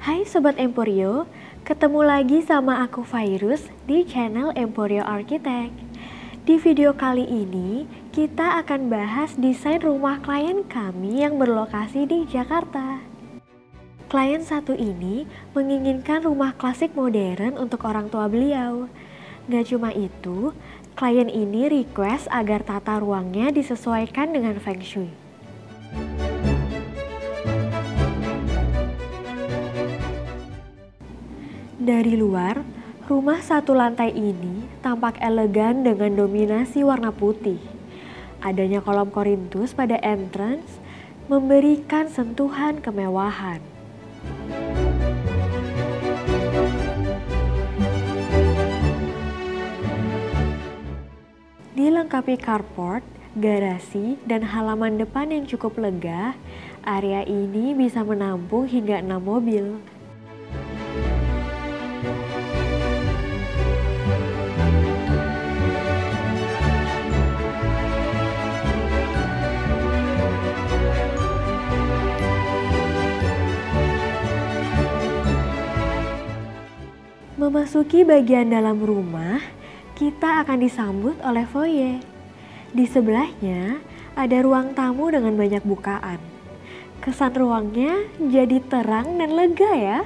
Hai Sobat Emporio, ketemu lagi sama aku Virus di channel Emporio Architect. Di video kali ini kita akan bahas desain rumah klien kami yang berlokasi di Jakarta. Klien satu ini menginginkan rumah klasik modern untuk orang tua beliau. Gak cuma itu, klien ini request agar tata ruangnya disesuaikan dengan Feng Shui. Dari luar, rumah satu lantai ini tampak elegan dengan dominasi warna putih. Adanya kolom korintus pada entrance memberikan sentuhan kemewahan. Dilengkapi carport, garasi, dan halaman depan yang cukup lega, area ini bisa menampung hingga 6 mobil. Memasuki bagian dalam rumah, kita akan disambut oleh foyer. Di sebelahnya ada ruang tamu dengan banyak bukaan. Kesan ruangnya jadi terang dan lega ya.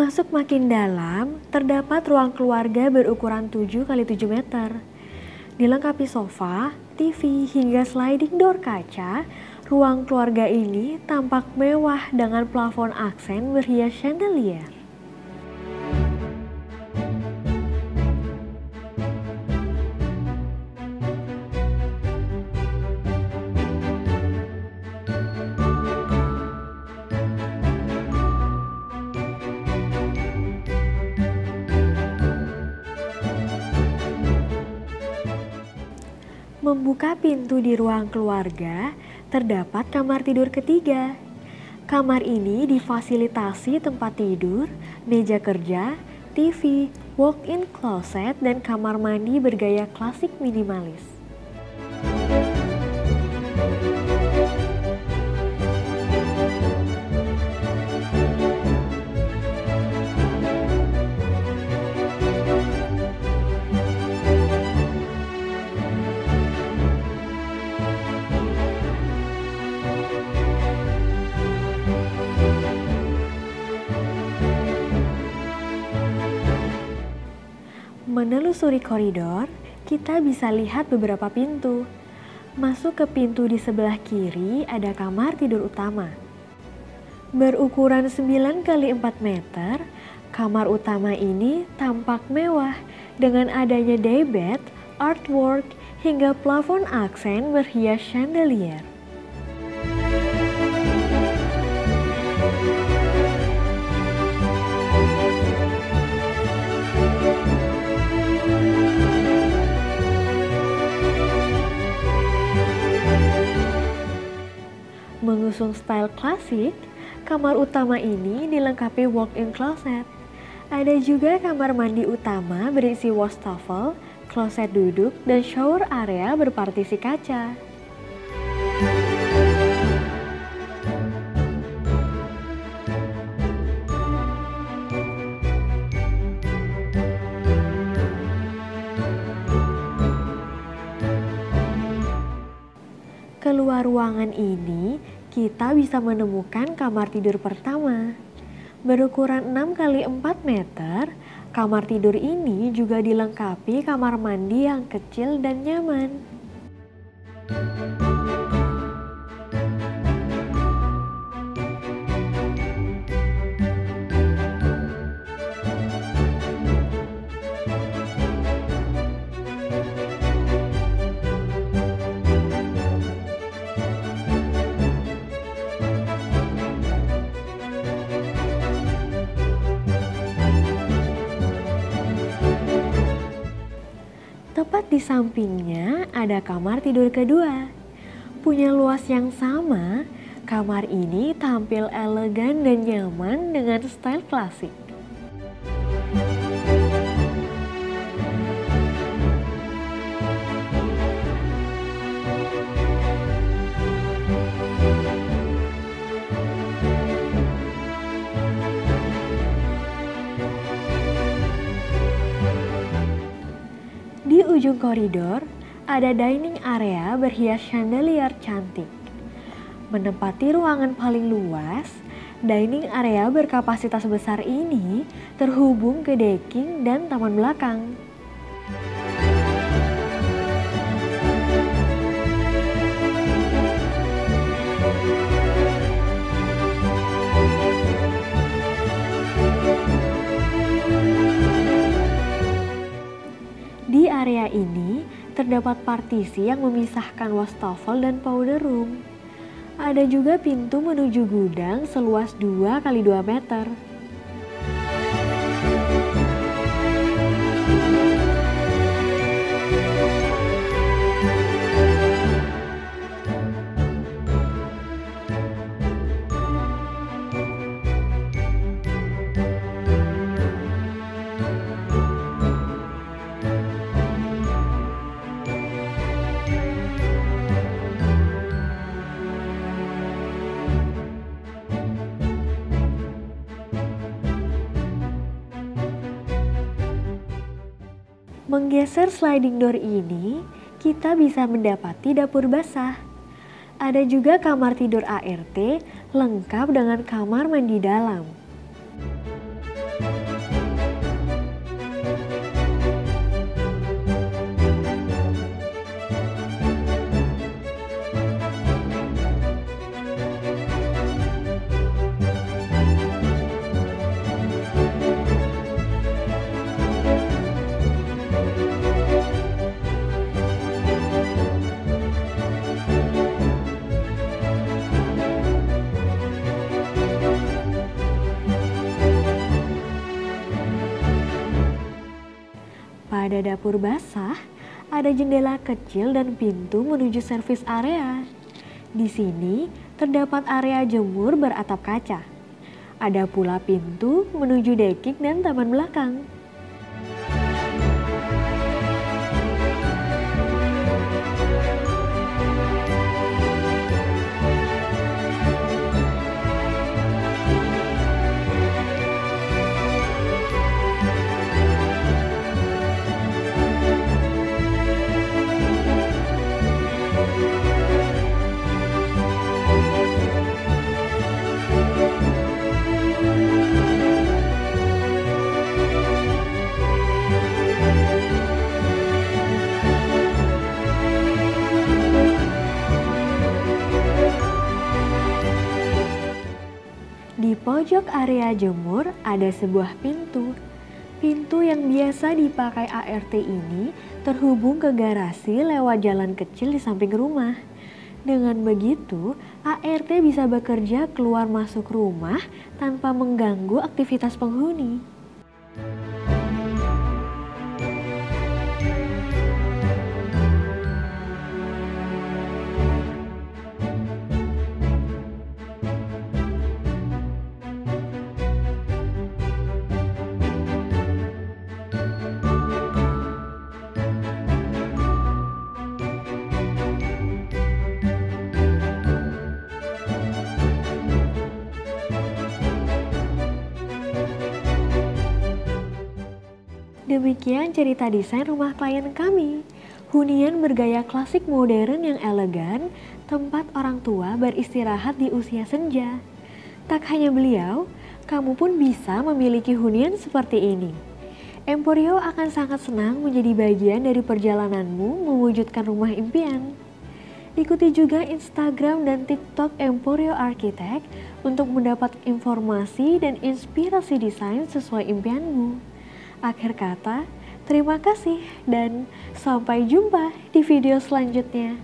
Masuk makin dalam, terdapat ruang keluarga berukuran 7x7 meter. Dilengkapi sofa, TV, hingga sliding door kaca, ruang keluarga ini tampak mewah dengan plafon aksen berhias chandelier. Membuka pintu di ruang keluarga, terdapat kamar tidur ketiga. Kamar ini difasilitasi tempat tidur, meja kerja, TV, walk-in closet, dan kamar mandi bergaya klasik minimalis. Menelusuri koridor, kita bisa lihat beberapa pintu. Masuk ke pintu di sebelah kiri ada kamar tidur utama. Berukuran 9x4 meter, kamar utama ini tampak mewah dengan adanya daybed, artwork, hingga plafon aksen berhias chandelier. Mengusung style klasik, kamar utama ini dilengkapi walk-in closet. Ada juga kamar mandi utama berisi wastafel, kloset duduk, dan shower area berpartisi kaca. Keluar ruangan ini, kita bisa menemukan kamar tidur pertama. Berukuran 6x4 meter, kamar tidur ini juga dilengkapi kamar mandi yang kecil dan nyaman. Tepat di sampingnya ada kamar tidur kedua. Punya luas yang sama, kamar ini tampil elegan dan nyaman dengan style klasik. Di ujung koridor, ada dining area berhias chandelier cantik. Menempati ruangan paling luas, dining area berkapasitas besar ini terhubung ke decking dan taman belakang. Di area ini terdapat partisi yang memisahkan wastafel dan powder room. Ada juga pintu menuju gudang seluas 2x2 meter. Menggeser sliding door ini, kita bisa mendapati dapur basah. Ada juga kamar tidur ART lengkap dengan kamar mandi dalam. Pada dapur basah, ada jendela kecil dan pintu menuju servis area. Di sini terdapat area jemur beratap kaca. Ada pula pintu menuju decking dan taman belakang. Di pojok area jemur ada sebuah pintu. Pintu yang biasa dipakai ART ini terhubung ke garasi lewat jalan kecil di samping rumah. Dengan begitu, ART bisa bekerja keluar masuk rumah tanpa mengganggu aktivitas penghuni. Demikian cerita desain rumah klien kami. Hunian bergaya klasik modern yang elegan, tempat orang tua beristirahat di usia senja. Tak hanya beliau, kamu pun bisa memiliki hunian seperti ini. Emporio akan sangat senang menjadi bagian dari perjalananmu mewujudkan rumah impian. Ikuti juga Instagram dan TikTok Emporio Architect untuk mendapat informasi dan inspirasi desain sesuai impianmu. Akhir kata, terima kasih dan sampai jumpa di video selanjutnya.